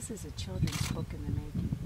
This is a children's book in the making.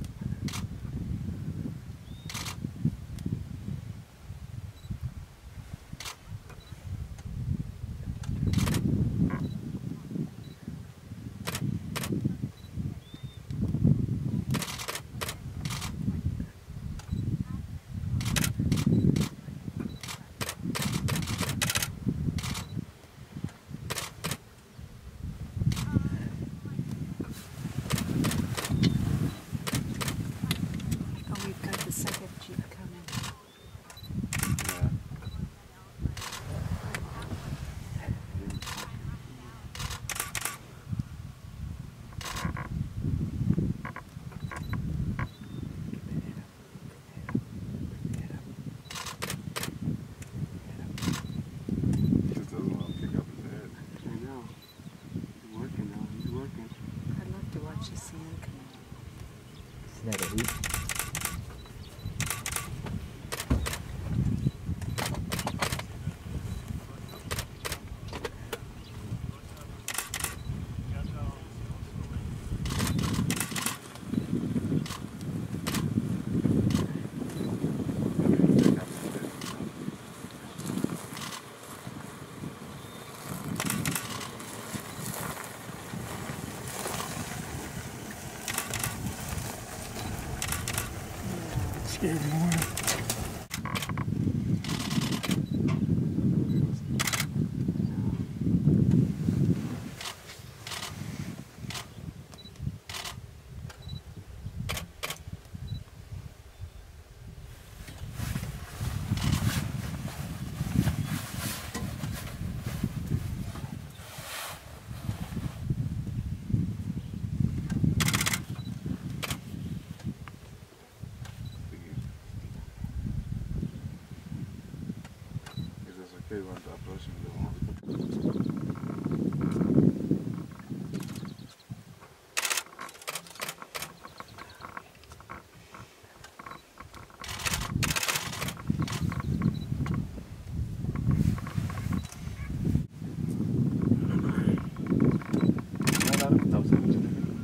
Every morning.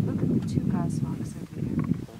Look at the two goshawks over here.